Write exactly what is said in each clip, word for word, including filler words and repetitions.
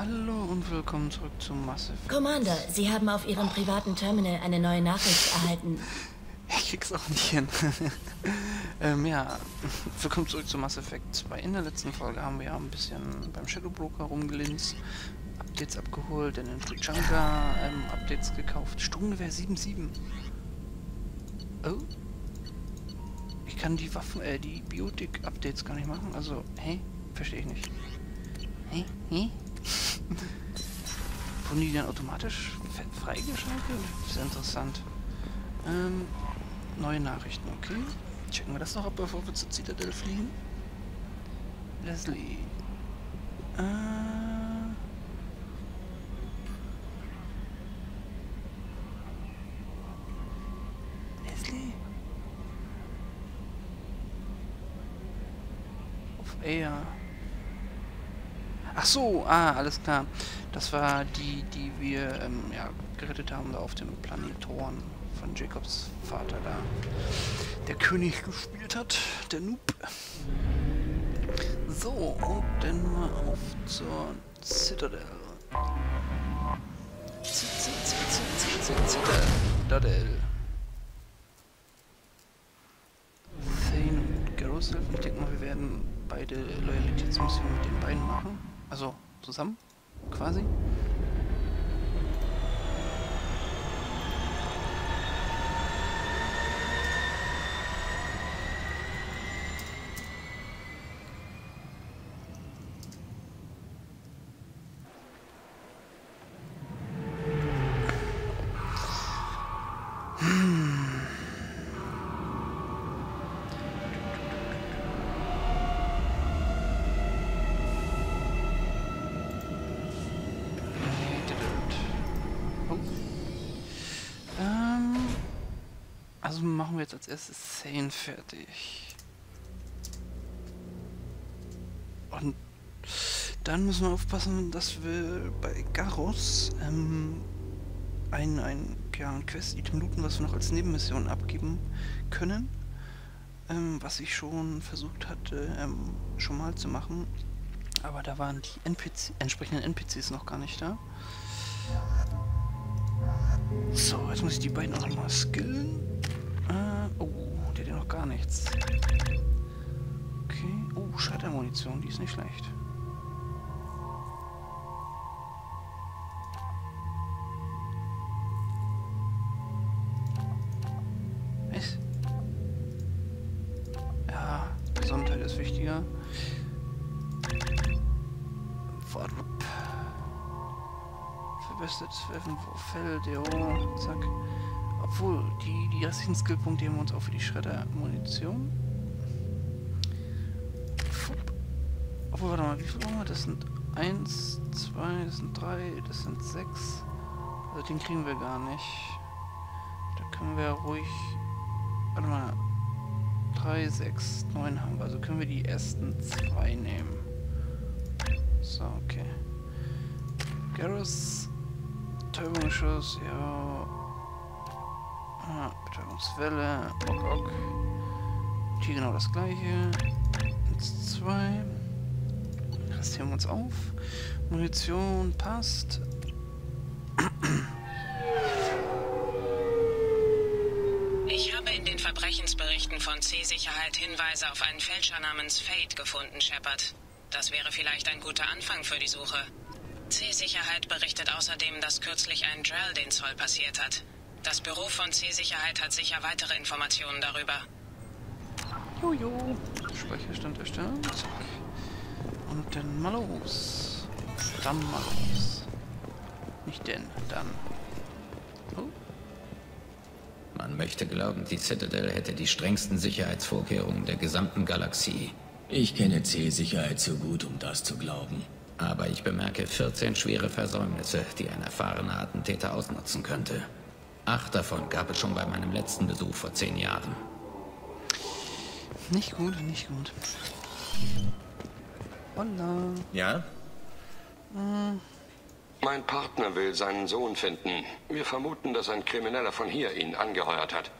Hallo und willkommen zurück zu Mass Effect. Commander, Sie haben auf Ihrem privaten Terminal eine neue Nachricht erhalten. Ich krieg's auch nicht hin. ähm, ja, willkommen zurück zu Mass Effect zwei. In der letzten Folge haben wir ja ein bisschen beim Shadowbroker rumgelinst, Updates abgeholt, in den Turianer ähm, Updates gekauft. Sturmgewehr sieben sieben. Oh. Ich kann die Waffen, äh, die Biotik-Updates gar nicht machen. Also, hey, verstehe ich nicht. Hey, hey? Wurden die dann automatisch freigeschaltet? Das ist interessant. Ähm, neue Nachrichten, okay. Checken wir das noch ab, bevor wir zur Citadel fliegen. Leslie. Äh. Leslie? Auf Air. Ach so, ah, alles klar. Das war die, die wir ähm, ja, gerettet haben da auf dem Planetoren von Jacobs Vater da. Der König gespielt hat, der Noob. So, und dann mal auf zur Citadel. Citadel. Thane und Garrus helfen. Ich denke mal, wir werden beide Loyalitätsmissionen mit den beiden machen. Also zusammen, quasi. Also machen wir jetzt als erstes Thane fertig. Und dann müssen wir aufpassen, dass wir bei Garrus ähm, ein, ein, ja, ein Quest-Item looten, was wir noch als Nebenmission abgeben können. Ähm, was ich schon versucht hatte, ähm, schon mal zu machen. Aber da waren die N P C, entsprechenden N P Cs noch gar nicht da. So, jetzt muss ich die beiden auch nochmal skillen. Oh, der hat ja noch gar nichts. Okay. Oh, Schaltermunition, die ist nicht schlecht. Was? Ja, Gesundheit ist wichtiger. Warp. Verbessertes Waffenvorfeld, jo, zack. Obwohl, die, die restlichen Skillpunkte nehmen wir uns auch für die Schreddermunition. Obwohl, warte mal, wie viel haben wir? Das sind eins, zwei, das sind drei, das sind sechs. Also den kriegen wir gar nicht. Da können wir ruhig... Warte mal. drei, sechs, neun haben wir. Also können wir die ersten zwei nehmen. So, okay. Garrus. Täubungsschuss, ja... Ah, Betäubungswelle, ok, ok. Hier genau das gleiche. Eins, zwei. Den Rest heben wir uns auf. Munition passt. Ich habe in den Verbrechensberichten von C-Sicherheit Hinweise auf einen Fälscher namens Fate gefunden, Shepard. Das wäre vielleicht ein guter Anfang für die Suche. C-Sicherheit berichtet außerdem, dass kürzlich ein Drell den Zoll passiert hat. Das Büro von C-Sicherheit hat sicher weitere Informationen darüber. Jojo. Speicherstand erstellen. Und dann mal los. Dann mal los. Nicht denn, dann. Oh. Man möchte glauben, die Citadel hätte die strengsten Sicherheitsvorkehrungen der gesamten Galaxie. Ich kenne C-Sicherheit zu gut, um das zu glauben. Aber ich bemerke vierzehn schwere Versäumnisse, die ein erfahrener Attentäter ausnutzen könnte. Acht davon gab es schon bei meinem letzten Besuch vor zehn Jahren. Nicht gut, nicht gut. Hola. Ja? Hm. Mein Partner will seinen Sohn finden. Wir vermuten, dass ein Krimineller von hier ihn angeheuert hat.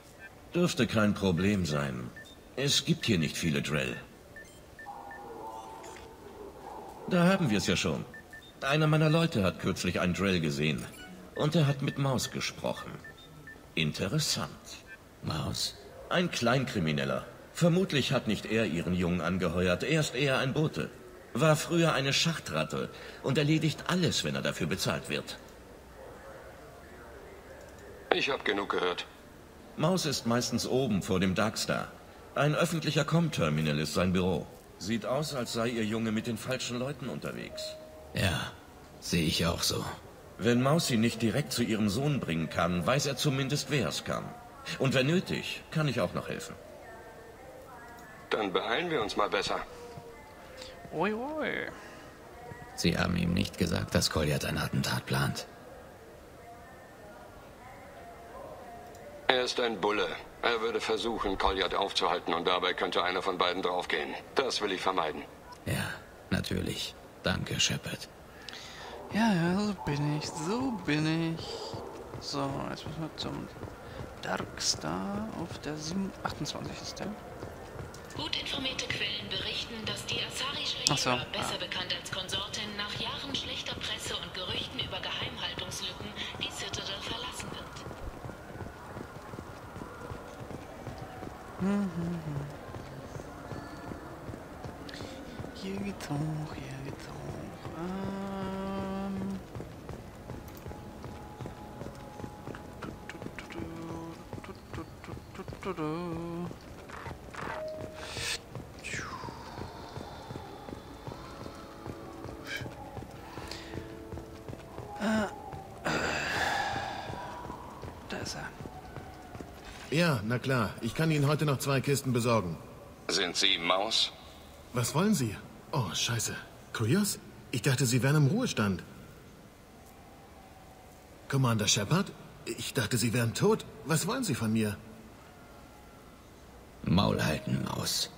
Dürfte kein Problem sein. Es gibt hier nicht viele Drell. Da haben wir es ja schon. Einer meiner Leute hat kürzlich einen Drell gesehen. Und er hat mit Maus gesprochen. Interessant. Maus? Ein Kleinkrimineller. Vermutlich hat nicht er ihren Jungen angeheuert, er ist eher ein Bote. War früher eine Schachtratte und erledigt alles, wenn er dafür bezahlt wird. Ich habe genug gehört. Maus ist meistens oben vor dem Darkstar. Ein öffentlicher Com-Terminal ist sein Büro. Sieht aus, als sei ihr Junge mit den falschen Leuten unterwegs. Ja, sehe ich auch so. Wenn Maus sie nicht direkt zu ihrem Sohn bringen kann, weiß er zumindest, wer es kann. Und wenn nötig, kann ich auch noch helfen. Dann beeilen wir uns mal besser. Ui, ui. Sie haben ihm nicht gesagt, dass Kolyat ein Attentat plant. Er ist ein Bulle. Er würde versuchen, Kolyat aufzuhalten und dabei könnte einer von beiden draufgehen. Das will ich vermeiden. Ja, natürlich. Danke, Shepard. Ja, ja, so bin ich, so bin ich. So, jetzt müssen wir zum Darkstar auf der achtundzwanzig ist der. Gut informierte Quellen berichten, dass die Asari-Schriebe, so, besser ah. bekannt als Konsortin, nach Jahren schlechter Presse und Gerüchten über Geheimhaltungslücken die Citadel verlassen wird. Mhm. Hier geht's hoch, hier geht's hoch. Ähm. Du, du, du, du, du, du, du, du, du. Ja, na klar. Ich kann Ihnen heute noch zwei Kisten besorgen. Sind Sie Maus? Was wollen Sie? Oh, scheiße. Krios? Ich dachte, Sie wären im Ruhestand. Commander Shepard? Ich dachte, Sie wären tot. Was wollen Sie von mir? Maul halten, Maus.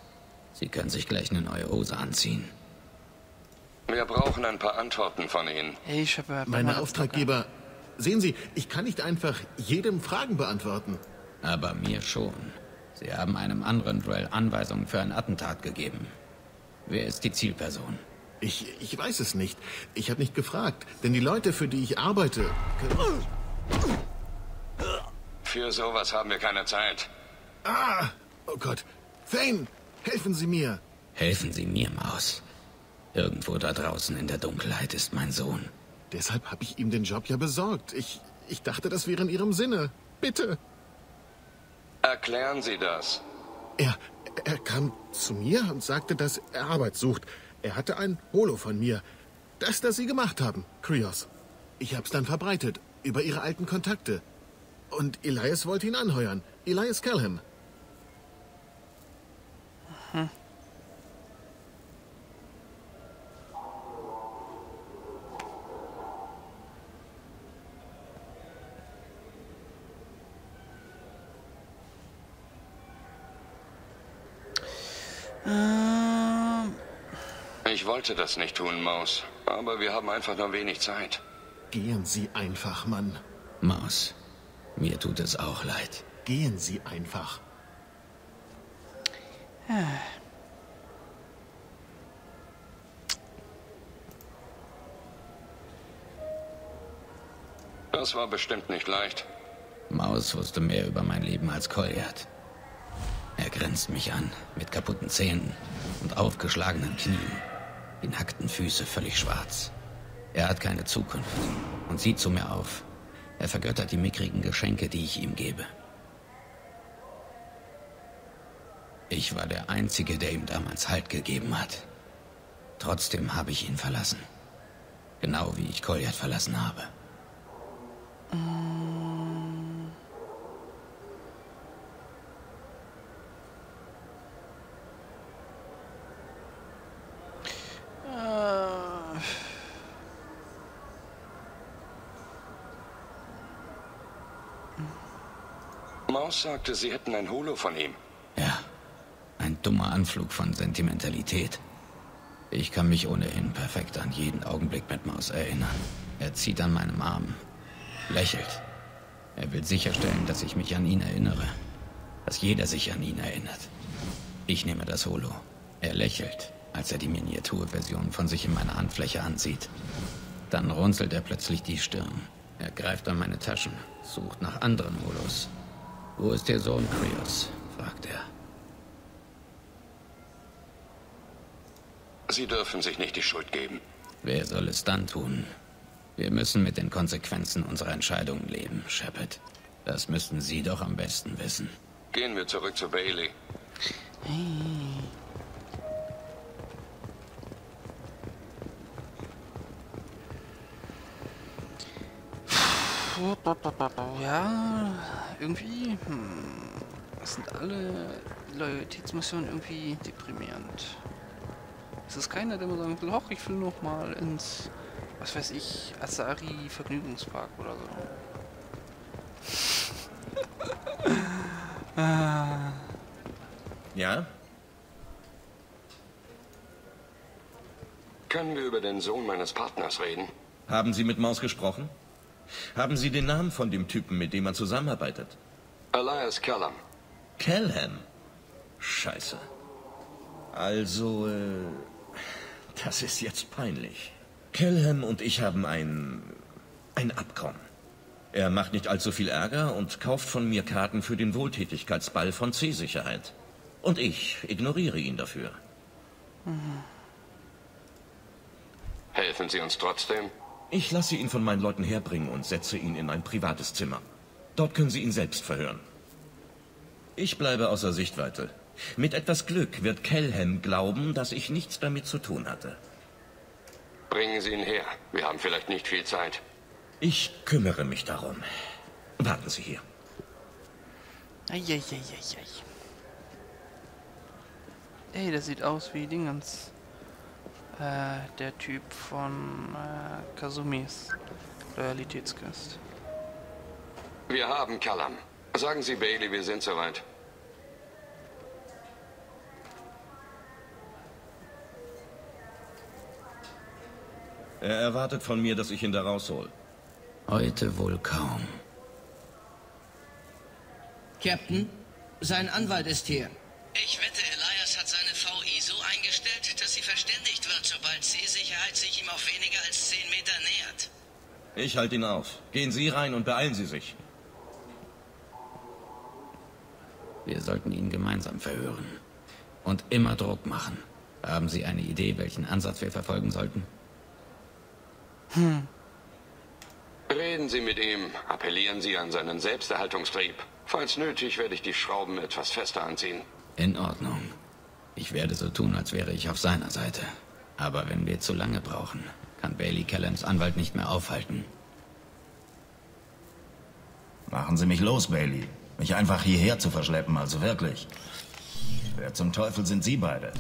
Sie können sich gleich eine neue Hose anziehen. Wir brauchen ein paar Antworten von Ihnen. Hey, Shepard. Meine Auftraggeber... Sehen Sie, ich kann nicht einfach jedem Fragen beantworten. Aber mir schon. Sie haben einem anderen Drell Anweisungen für ein Attentat gegeben. Wer ist die Zielperson? Ich, ich weiß es nicht. Ich habe nicht gefragt, denn die Leute, für die ich arbeite... Für sowas haben wir keine Zeit. Ah! Oh Gott. Thane, helfen Sie mir! Helfen Sie mir, Maus. Irgendwo da draußen in der Dunkelheit ist mein Sohn. Deshalb habe ich ihm den Job ja besorgt. Ich, ich dachte, das wäre in Ihrem Sinne. Bitte! Erklären Sie das. Er, er kam zu mir und sagte, dass er Arbeit sucht. Er hatte ein Holo von mir. Das, das Sie gemacht haben, Krios. Ich hab's dann verbreitet, über Ihre alten Kontakte. Und Elias wollte ihn anheuern. Elias Kelham. Aha. Ich wollte das nicht tun, Maus. Aber wir haben einfach nur wenig Zeit. Gehen Sie einfach, Mann. Maus, mir tut es auch leid. Gehen Sie einfach. Das war bestimmt nicht leicht. Maus wusste mehr über mein Leben als Kolyat. Er grinst mich an, mit kaputten Zähnen und aufgeschlagenen Knien, die nackten Füße völlig schwarz. Er hat keine Zukunft und sieht zu mir auf. Er vergöttert die mickrigen Geschenke, die ich ihm gebe. Ich war der Einzige, der ihm damals Halt gegeben hat. Trotzdem habe ich ihn verlassen. Genau wie ich Kolyat verlassen habe. Maus sagte, Sie hätten ein Holo von ihm. Ja, ein dummer Anflug von Sentimentalität. Ich kann mich ohnehin perfekt an jeden Augenblick mit Maus erinnern. Er zieht an meinem Arm, lächelt. Er will sicherstellen, dass ich mich an ihn erinnere. Dass jeder sich an ihn erinnert. Ich nehme das Holo. Er lächelt, als er die Miniaturversion von sich in meiner Handfläche ansieht. Dann runzelt er plötzlich die Stirn. Er greift an meine Taschen, sucht nach anderen Holos. Wo ist der Sohn Krios? Fragt er. Sie dürfen sich nicht die Schuld geben. Wer soll es dann tun? Wir müssen mit den Konsequenzen unserer Entscheidungen leben, Shepard. Das müssten Sie doch am besten wissen. Gehen wir zurück zu Bailey. Hey. Ja, irgendwie hm, sind alle Loyalitätsmissionen irgendwie deprimierend. Es ist keiner, der mir sagen will, hoch, ich will noch mal ins, was weiß ich, Asari Vergnügungspark oder so. ah. Ja? Können wir über den Sohn meines Partners reden? Haben Sie mit Maus gesprochen? Haben Sie den Namen von dem Typen, mit dem man zusammenarbeitet? Elias Kelham. Kelham? Scheiße. Also, äh, das ist jetzt peinlich. Kelham und ich haben ein... ein Abkommen. Er macht nicht allzu viel Ärger und kauft von mir Karten für den Wohltätigkeitsball von C-Sicherheit. Und ich ignoriere ihn dafür. Mhm. Helfen Sie uns trotzdem? Ich lasse ihn von meinen Leuten herbringen und setze ihn in ein privates Zimmer. Dort können Sie ihn selbst verhören. Ich bleibe außer Sichtweite. Mit etwas Glück wird Kelham glauben, dass ich nichts damit zu tun hatte. Bringen Sie ihn her. Wir haben vielleicht nicht viel Zeit. Ich kümmere mich darum. Warten Sie hier. Eieieiei. Ey, das sieht aus wie Dingens. Äh, der Typ von äh, Kasumis Loyalitätsgast. Wir haben Callum. Sagen Sie Bailey, wir sind soweit. Er erwartet von mir, dass ich ihn da raushol. Heute wohl kaum. Captain, sein Anwalt ist hier. Ich wette, Elias hat seine V I so eingestellt, dass sie verständigt wird, sobald C-Sicherheit sich ihm auf weniger als zehn Meter nähert. Ich halte ihn auf. Gehen Sie rein und beeilen Sie sich. Wir sollten ihn gemeinsam verhören. Und immer Druck machen. Haben Sie eine Idee, welchen Ansatz wir verfolgen sollten? Hm. Reden Sie mit ihm. Appellieren Sie an seinen Selbsterhaltungstrieb. Falls nötig, werde ich die Schrauben etwas fester anziehen. In Ordnung. Ich werde so tun, als wäre ich auf seiner Seite. Aber wenn wir zu lange brauchen, kann Bailey Kellams Anwalt nicht mehr aufhalten. Machen Sie mich los, Bailey. Mich einfach hierher zu verschleppen, also wirklich. Wer zum Teufel sind Sie beide?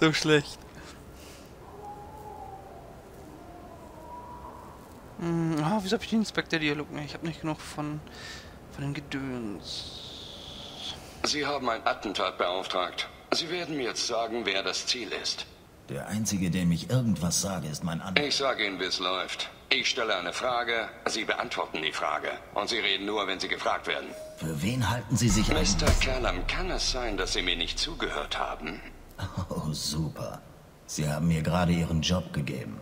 So schlecht. Ah, wieso habe ich den Inspektor-Dialog mehr? Ich habe nicht genug von, von den Gedöns. Sie haben ein Attentat beauftragt. Sie werden mir jetzt sagen, wer das Ziel ist. Der Einzige, dem ich irgendwas sage, ist mein Anwalt. Ich sage Ihnen, wie es läuft. Ich stelle eine Frage, Sie beantworten die Frage. Und Sie reden nur, wenn Sie gefragt werden. Für wen halten Sie sich ein? Mister Callum, kann es sein, dass Sie mir nicht zugehört haben? Oh, super. Sie haben mir gerade Ihren Job gegeben.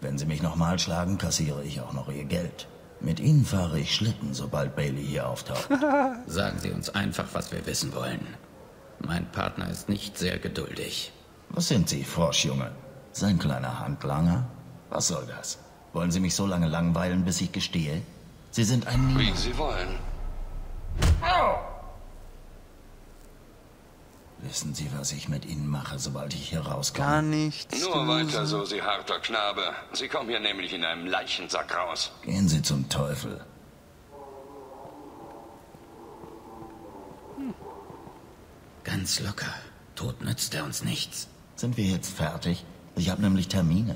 Wenn Sie mich nochmal schlagen, kassiere ich auch noch Ihr Geld. Mit Ihnen fahre ich Schlitten, sobald Bailey hier auftaucht. Sagen Sie uns einfach, was wir wissen wollen. Mein Partner ist nicht sehr geduldig. Was sind Sie, Froschjunge? Sein kleiner Handlanger? Was soll das? Wollen Sie mich so lange langweilen, bis ich gestehe? Sie sind ein... Wie Sie wollen. Oh. Wissen Sie, was ich mit Ihnen mache, sobald ich hier rauskomme? Gar nichts. Nur weiter so, Sie harter Knabe. Sie kommen hier nämlich in einem Leichensack raus. Gehen Sie zum Teufel. Hm. Ganz locker. Tod nützt er uns nichts. Sind wir jetzt fertig? Ich habe nämlich Termine.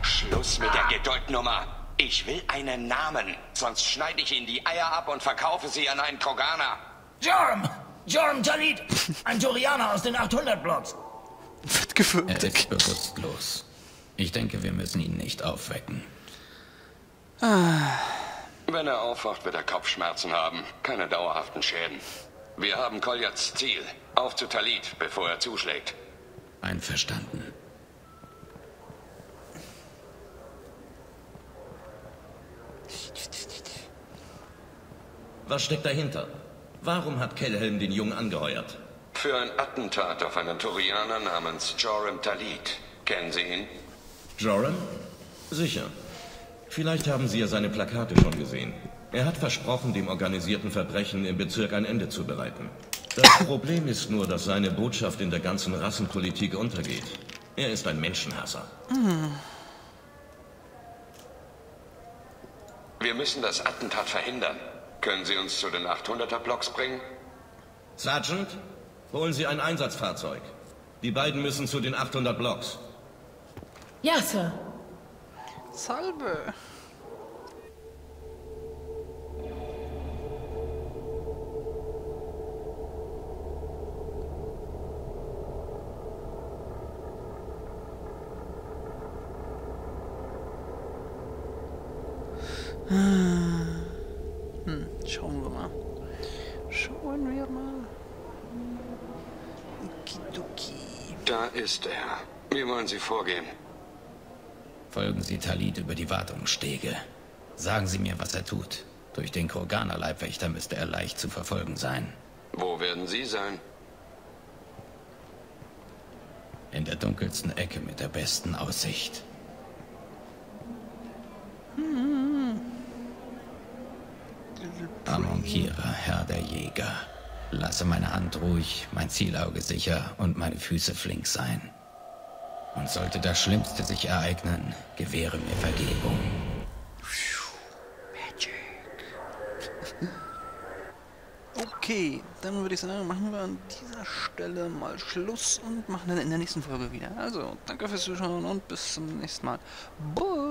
Schluss mit der Geduldnummer. Ich will einen Namen. Sonst schneide ich Ihnen die Eier ab und verkaufe sie an einen Kroganer. Joram! Joram Talid, ein Turianer aus den achthundert-Blocks. Wird gefüllt. Er ist bewusstlos. Ich denke, wir müssen ihn nicht aufwecken. Wenn er aufwacht, wird er Kopfschmerzen haben. Keine dauerhaften Schäden. Wir haben Kolyats Ziel. Auf zu Talid, bevor er zuschlägt. Einverstanden. Was steckt dahinter? Warum hat Kelham den Jungen angeheuert? Für ein Attentat auf einen Turianer namens Joram Talid. Kennen Sie ihn? Joram? Sicher. Vielleicht haben Sie ja seine Plakate schon gesehen. Er hat versprochen, dem organisierten Verbrechen im Bezirk ein Ende zu bereiten. Das Problem ist nur, dass seine Botschaft in der ganzen Rassenpolitik untergeht. Er ist ein Menschenhasser. Mhm. Wir müssen das Attentat verhindern. Können Sie uns zu den achthunderter-Blocks bringen? Sergeant, holen Sie ein Einsatzfahrzeug. Die beiden müssen zu den achthundert Blocks. Ja, Sir. Salve. Hm, schauen wir mal. Schauen wir mal. Okidoki. Da ist er. Wie wollen Sie vorgehen? Folgen Sie Talid über die Wartungsstege. Sagen Sie mir, was er tut. Durch den Kroganer-Leibwächter müsste er leicht zu verfolgen sein. Wo werden Sie sein? In der dunkelsten Ecke mit der besten Aussicht. Amonkira, Herr der Jäger. Lasse meine Hand ruhig, mein Zielauge sicher und meine Füße flink sein. Und sollte das Schlimmste sich ereignen, gewähre mir Vergebung. Magic. Okay, dann würde ich sagen, machen wir an dieser Stelle mal Schluss und machen dann in der nächsten Folge wieder. Also, danke fürs Zuschauen und bis zum nächsten Mal. Bye!